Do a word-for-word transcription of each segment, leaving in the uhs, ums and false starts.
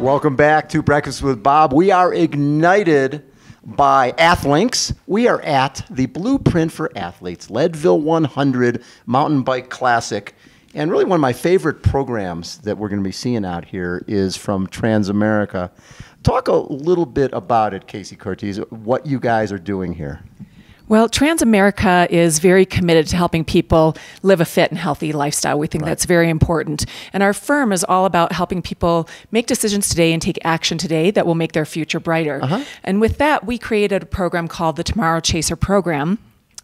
Welcome back to Breakfast with Bob. We are ignited by Athlinks. We are at the Blueprint for Athletes, Leadville one hundred Mountain Bike Classic. And really one of my favorite programs that we're going to be seeing out here is from Transamerica. Talk a little bit about it, Casey Cortese, what you guys are doing here. Well, Transamerica is very committed to helping people live a fit and healthy lifestyle. We think right. that's very important. And our firm is all about helping people make decisions today and take action today that will make their future brighter. Uh-huh. And with that, we created a program called the Tomorrow Chaser Program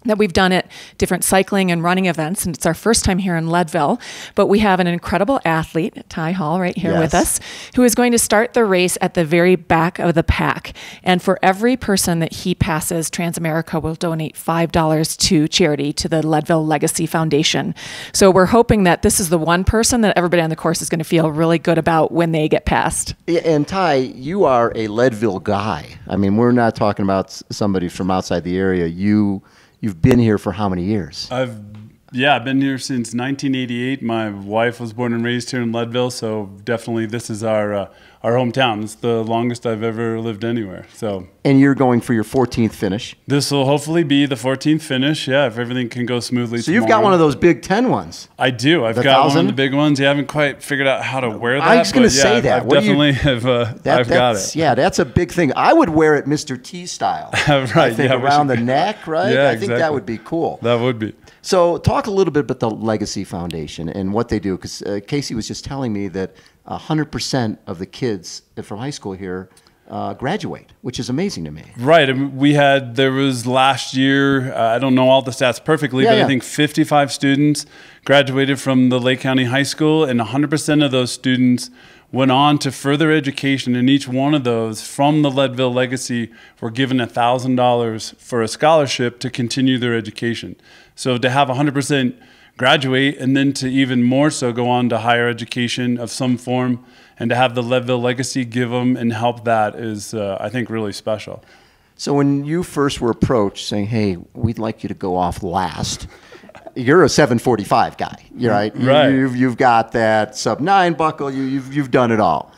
that we've done at different cycling and running events, and it's our first time here in Leadville, but we have an incredible athlete, Ty Hall, right here yes. with us, who is going to start the race at the very back of the pack. And for every person that he passes, Transamerica will donate five dollars to charity, to the Leadville Legacy Foundation. So we're hoping that this is the one person that everybody on the course is going to feel really good about when they get past. And Ty, you are a Leadville guy. I mean, we're not talking about somebody from outside the area. You... You've been here for how many years? I've, yeah, I've been here since nineteen eighty-eight. My wife was born and raised here in Leadville, so definitely this is our uh, our hometown. It's the longest I've ever lived anywhere. So. And you're going for your fourteenth finish. This will hopefully be the fourteenth finish, yeah, if everything can go smoothly So tomorrow. You've got one of those Big Ten ones. I do. I've the got thousand? one of the big ones. Yeah, I haven't quite figured out how to wear that. I was going to yeah, say I've, that. I've definitely you, have, uh, that, I've got it. Yeah, that's a big thing. I would wear it Mister T style. right. I think yeah, around the neck, right? Yeah, I think exactly. that would be cool. That would be. So talk a little bit about the Legacy Foundation and what they do, because uh, Casey was just telling me that one hundred percent of the kids from high school here Uh, graduate, which is amazing to me. Right. We had, there was last year, uh, I don't know all the stats perfectly, yeah, but yeah. I think fifty-five students graduated from the Lake County High School, and one hundred percent of those students went on to further education, and each one of those from the Leadville Legacy were given one thousand dollars for a scholarship to continue their education. So to have one hundred percent graduate, and then to even more so go on to higher education of some form, and to have the Leadville Legacy give them and help that is, uh, I think, really special. So when you first were approached saying, hey, we'd like you to go off last, you're a seven forty-five guy, right? Right. You, you've, you've got that sub nine buckle, you, you've, you've done it all.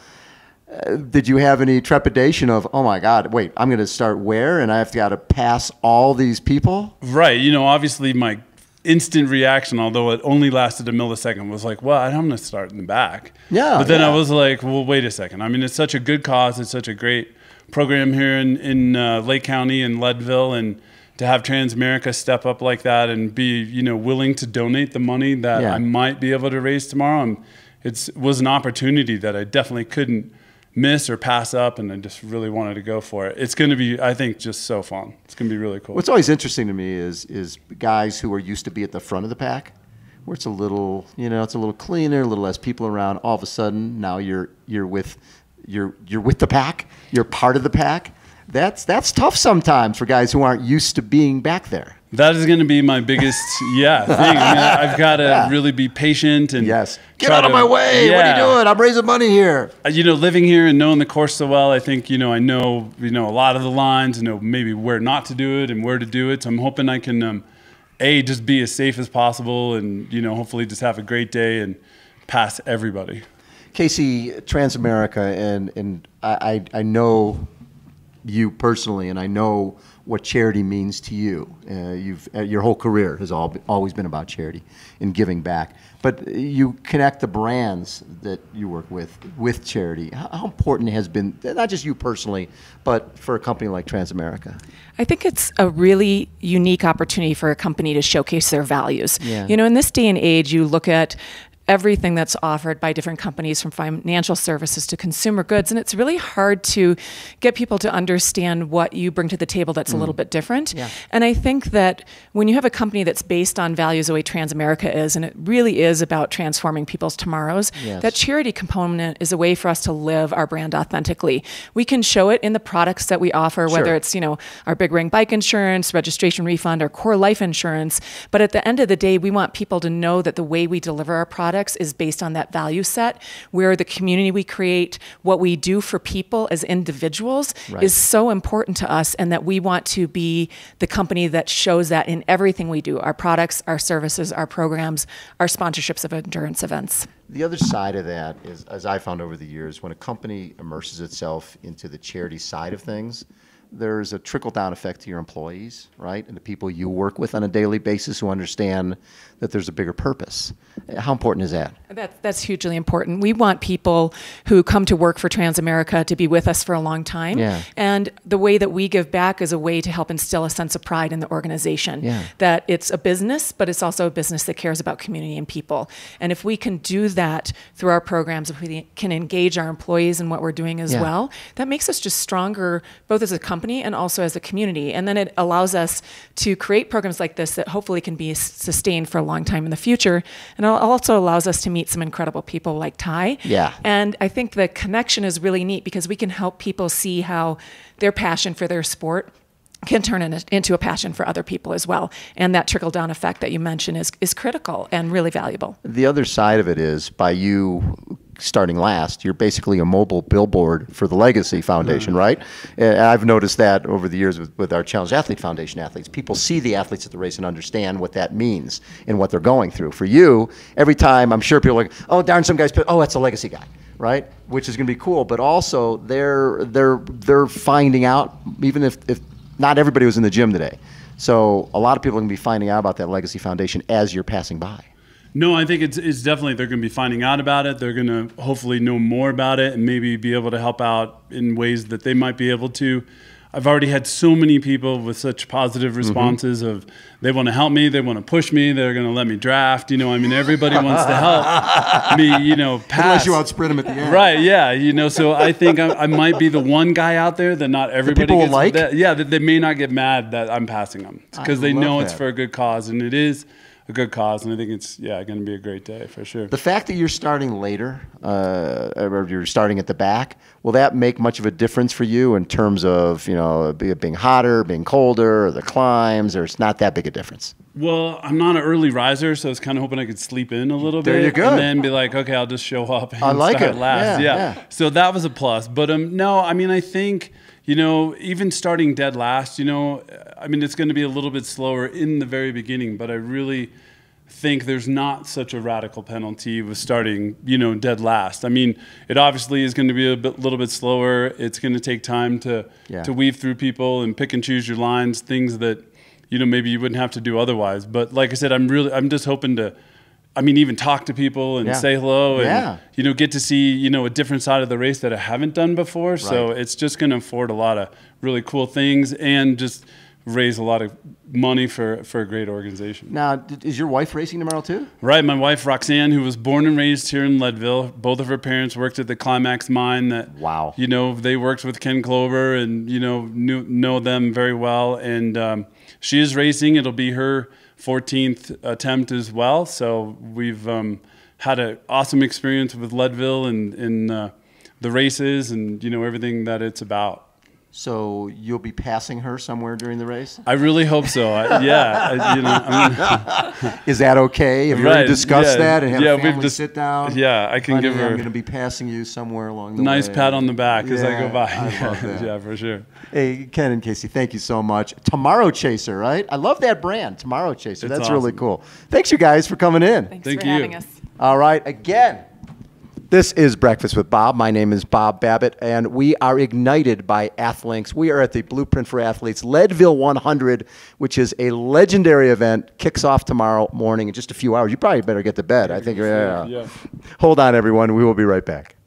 Uh, did you have any trepidation of, oh my God, wait, I'm going to start where, and I've got to pass all these people? Right, you know, obviously my instant reaction, although it only lasted a millisecond, was like, well, I'm going to start in the back. Yeah. But then yeah. I was like, well, wait a second. I mean, it's such a good cause. It's such a great program here in, in uh, Lake County and Leadville. And to have Transamerica step up like that and be, you know, willing to donate the money that yeah. I might be able to raise tomorrow. And it's was an opportunity that I definitely couldn't miss or pass up, and I just really wanted to go for it. It's going to be, I think, just so fun. It's going to be really cool. What's always interesting to me is is guys who are used to be at the front of the pack, where it's a little, you know, it's a little cleaner, a little less people around. All of a sudden, now you're you're with you're you're with the pack. You're part of the pack. That's that's tough sometimes for guys who aren't used to being back there. That is going to be my biggest, yeah, thing. I mean, I've got to yeah. really be patient and yes. get out to, of my way. Yeah. What are you doing? I'm raising money here. You know, living here and knowing the course so well, I think, you know, I know, you know, a lot of the lines, I know maybe where not to do it and where to do it. So I'm hoping I can, um, A, just be as safe as possible and, you know, hopefully just have a great day and pass everybody. Casey, Transamerica, and, and I, I know you personally, and I know what charity means to you. Uh, you've, uh, your whole career has all be, always been about charity and giving back. But you connect the brands that you work with with charity. How, how important has been, not just you personally, but for a company like Transamerica? I think it's a really unique opportunity for a company to showcase their values. Yeah. You know, in this day and age, you look at everything that's offered by different companies, from financial services to consumer goods. And it's really hard to get people to understand what you bring to the table that's mm. a little bit different. Yeah. And I think that when you have a company that's based on values the way Transamerica is, and it really is about transforming people's tomorrows, yes. that charity component is a way for us to live our brand authentically. We can show it in the products that we offer, sure. whether it's, you know, our big ring bike insurance, registration refund, or core life insurance. But at the end of the day, we want people to know that the way we deliver our product products is based on that value set, where the community we create, what we do for people as individuals right. is so important to us, and that we want to be the company that shows that in everything we do, our products, our services, our programs, our sponsorships of endurance events. The other side of that is, as I found over the years, when a company immerses itself into the charity side of things, there's a trickle-down effect to your employees, right? And the people you work with on a daily basis who understand that there's a bigger purpose. How important is that? That that's hugely important. We want people who come to work for Transamerica to be with us for a long time. Yeah. And the way that we give back is a way to help instill a sense of pride in the organization. Yeah. That it's a business, but it's also a business that cares about community and people. And if we can do that through our programs, if we can engage our employees in what we're doing as yeah. well, that makes us just stronger, both as a company and also as a community. And then it allows us to create programs like this that hopefully can be sustained for a long time in the future. And it also allows us to meet some incredible people like Ty. Yeah. And I think the connection is really neat, because we can help people see how their passion for their sport can turn in a, into a passion for other people as well. And that trickle-down effect that you mentioned is, is critical and really valuable. The other side of it is, by you starting last, you're basically a mobile billboard for the Legacy Foundation, mm-hmm. right? And I've noticed that over the years with, with our Challenge Athlete Foundation athletes. People see the athletes at the race and understand what that means and what they're going through. For you, every time, I'm sure people are like, oh, darn, some guy's, oh, that's a Legacy guy, right? Which is going to be cool. But also, they're, they're, they're finding out, even if, if not everybody was in the gym today. So a lot of people are going to be finding out about that Legacy Foundation as you're passing by. No, I think it's, it's definitely, they're going to be finding out about it. They're going to hopefully know more about it and maybe be able to help out in ways that they might be able to. I've already had so many people with such positive responses mm-hmm. of, they want to help me, they want to push me, they're going to let me draft. You know, I mean, everybody wants to help me, you know, pass. Unless you outsprint them at the end. Right, yeah, you know, so I think I, I might be the one guy out there that not everybody that people gets, like? That, yeah, that they may not get mad that I'm passing them. Because they know that. It's for a good cause, and it is a good cause, and I think it's, yeah, going to be a great day for sure. The fact that you're starting later, uh, or you're starting at the back, will that make much of a difference for you in terms of, you know, being hotter, being colder, or the climbs, or it's not that big a difference? Well, I'm not an early riser, so I was kind of hoping I could sleep in a little bit. There you go. And then be like, okay, I'll just show up and I like start it. Last. Yeah, yeah. yeah. So that was a plus. But um, no, I mean, I think, you know, even starting dead last, you know, I mean, it's going to be a little bit slower in the very beginning, but I really think there's not such a radical penalty with starting, you know, dead last. I mean, it obviously is going to be a bit, little bit slower. It's going to take time to, yeah. to weave through people and pick and choose your lines, things that, you know, maybe you wouldn't have to do otherwise. But like I said, I'm really, I'm just hoping to, I mean, even talk to people and yeah. say hello and, yeah. you know, get to see, you know, a different side of the race that I haven't done before. Right. So it's just going to afford a lot of really cool things and just raise a lot of money for, for a great organization. Now, is your wife racing tomorrow too? Right. My wife, Roxanne, who was born and raised here in Leadville. Both of her parents worked at the Climax Mine. That, wow. You know, they worked with Ken Clover and, you know, knew, know them very well. And um, she is racing. It'll be her fourteenth attempt as well, so we've um, had an awesome experience with Leadville and in uh, the races and, you know, everything that it's about. So you'll be passing her somewhere during the race? I really hope so. I, yeah. I, you know, I mean, is that okay? Have you right, discussed yeah, that and have yeah, a family just, sit down? Yeah, I can Honey, give her. I'm going to be passing you somewhere along the nice way. Nice pat on the back yeah, as I go by. I yeah, love that. Yeah, for sure. Hey, Ken and Casey, thank you so much. Tomorrow Chaser, right? I love that brand, Tomorrow Chaser. It's That's awesome. Really cool. Thanks, you guys, for coming in. Thanks thank for you. Having us. All right, again. This is Breakfast with Bob. My name is Bob Babbitt, and we are ignited by Athlinks. We are at the Blueprint for Athletes Leadville one hundred, which is a legendary event. Kicks off tomorrow morning in just a few hours. You probably better get to bed. I think. Yeah. Yeah. Hold on, everyone. We will be right back.